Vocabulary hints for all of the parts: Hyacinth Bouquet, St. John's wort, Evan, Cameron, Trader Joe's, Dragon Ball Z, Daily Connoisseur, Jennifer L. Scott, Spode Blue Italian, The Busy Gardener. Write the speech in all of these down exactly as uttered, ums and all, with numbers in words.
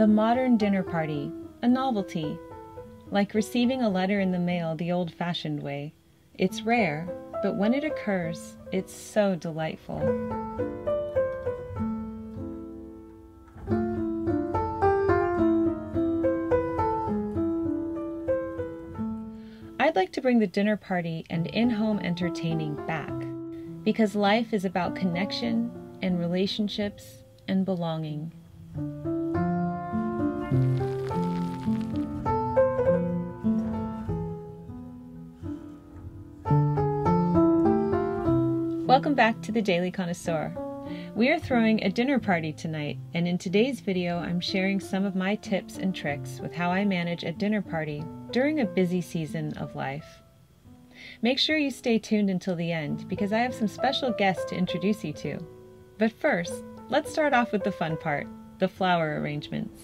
The modern dinner party, a novelty, like receiving a letter in the mail the old-fashioned way. It's rare, but when it occurs, it's so delightful. I'd like to bring the dinner party and in-home entertaining back, because life is about connection and relationships and belonging. Welcome back to the Daily Connoisseur. We are throwing a dinner party tonight, and in today's video I'm sharing some of my tips and tricks with how I manage a dinner party during a busy season of life. Make sure you stay tuned until the end because I have some special guests to introduce you to. But first, let's start off with the fun part, the flower arrangements.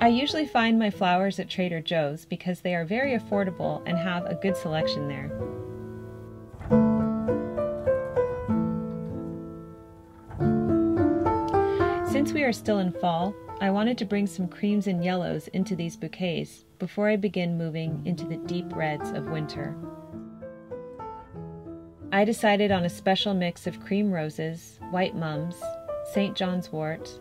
I usually find my flowers at Trader Joe's because they are very affordable and have a good selection there. Since we are still in fall, I wanted to bring some creams and yellows into these bouquets before I begin moving into the deep reds of winter. I decided on a special mix of cream roses, white mums, Saint John's wort,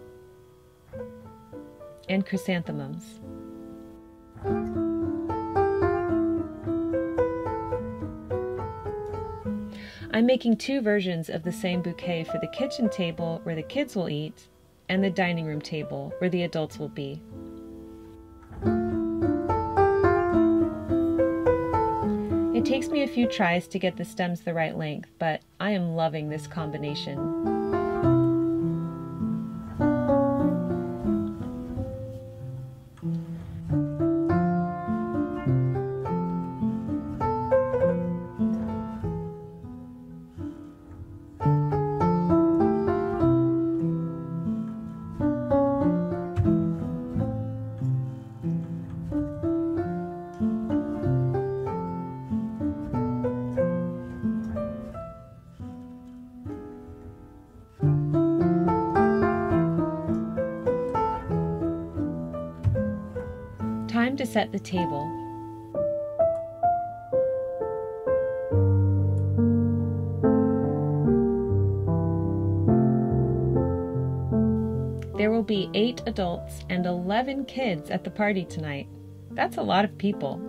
and chrysanthemums. I'm making two versions of the same bouquet for the kitchen table where the kids will eat and the dining room table where the adults will be. It takes me a few tries to get the stems the right length, but I am loving this combination. Time to set the table. There will be eight adults and eleven kids at the party tonight. That's a lot of people.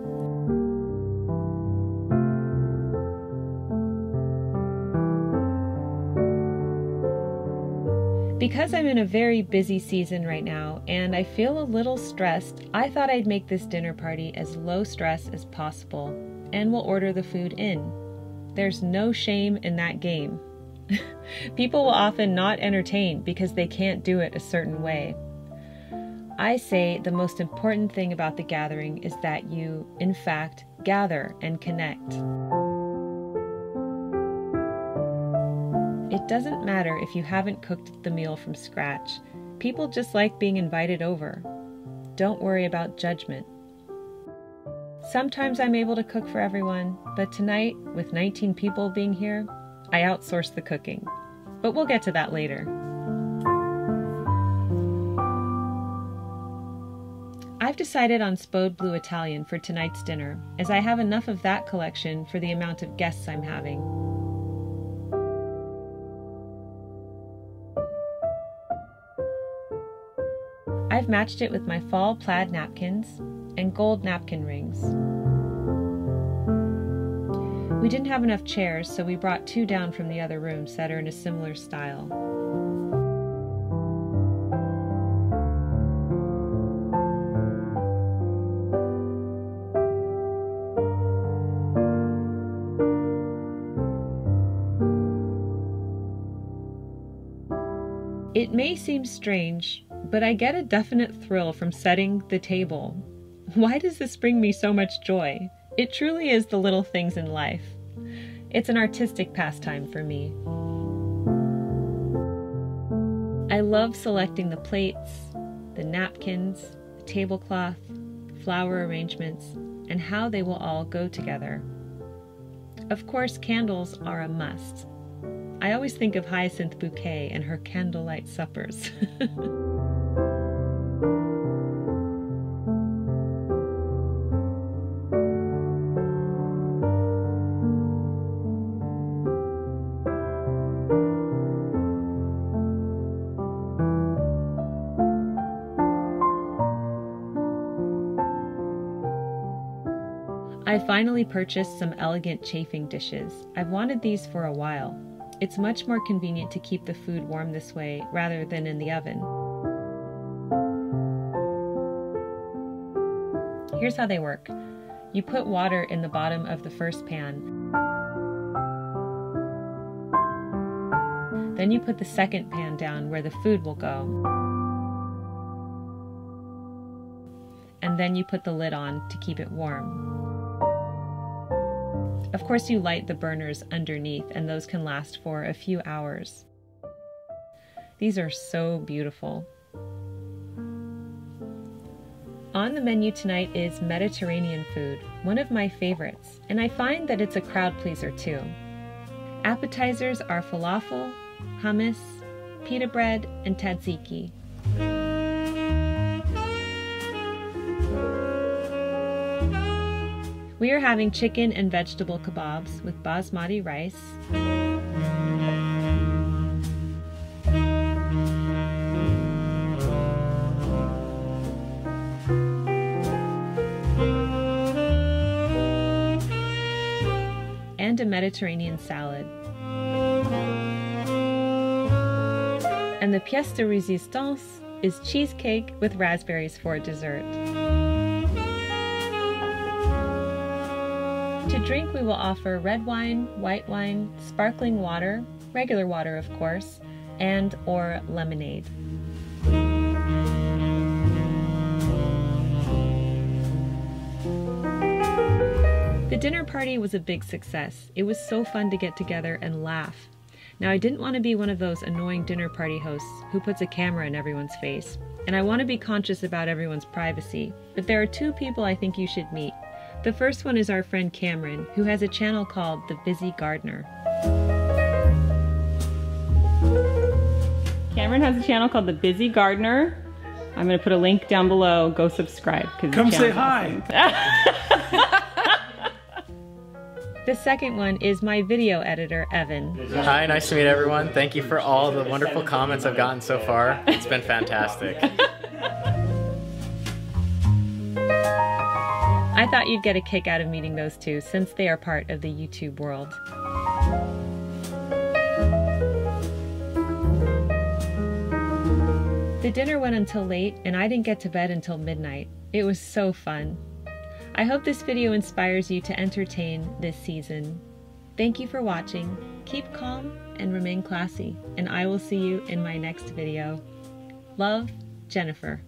Because I'm in a very busy season right now and I feel a little stressed, I thought I'd make this dinner party as low stress as possible and we'll order the food in. There's no shame in that game. People will often not entertain because they can't do it a certain way. I say the most important thing about the gathering is that you, in fact, gather and connect. It doesn't matter if you haven't cooked the meal from scratch. People just like being invited over. Don't worry about judgment. Sometimes I'm able to cook for everyone, but tonight, with nineteen people being here, I outsource the cooking. But we'll get to that later. I've decided on Spode Blue Italian for tonight's dinner, as I have enough of that collection for the amount of guests I'm having. I've matched it with my fall plaid napkins and gold napkin rings. We didn't have enough chairs, so we brought two down from the other rooms that are in a similar style. It may seem strange, but I get a definite thrill from setting the table. Why does this bring me so much joy? It truly is the little things in life. It's an artistic pastime for me. I love selecting the plates, the napkins, the tablecloth, flower arrangements, and how they will all go together. Of course, candles are a must. I always think of Hyacinth Bouquet and her candlelight suppers. I finally purchased some elegant chafing dishes. I've wanted these for a while. It's much more convenient to keep the food warm this way rather than in the oven. Here's how they work. You put water in the bottom of the first pan. Then you put the second pan down where the food will go. And then you put the lid on to keep it warm. Of course, you light the burners underneath, and those can last for a few hours. These are so beautiful. On the menu tonight is Mediterranean food, one of my favorites, and I find that it's a crowd pleaser too. Appetizers are falafel, hummus, pita bread, and tzatziki. We are having chicken and vegetable kebabs with basmati rice, and a Mediterranean salad. And the pièce de résistance is cheesecake with raspberries for dessert. To drink, we will offer red wine, white wine, sparkling water, regular water of course, and or lemonade. The dinner party was a big success. It was so fun to get together and laugh. Now, I didn't want to be one of those annoying dinner party hosts who puts a camera in everyone's face, and I want to be conscious about everyone's privacy, but there are two people I think you should meet. The first one is our friend Cameron, who has a channel called The Busy Gardener. Cameron has a channel called The Busy Gardener. I'm going to put a link down below. Go subscribe. Come say hi. The second one is my video editor, Evan. Hi, nice to meet everyone. Thank you for all the wonderful comments I've gotten so far. It's been fantastic. I thought you'd get a kick out of meeting those two, since they are part of the YouTube world. The dinner went until late, and I didn't get to bed until midnight. It was so fun. I hope this video inspires you to entertain this season. Thank you for watching. Keep calm and remain classy, and I will see you in my next video. Love, Jennifer.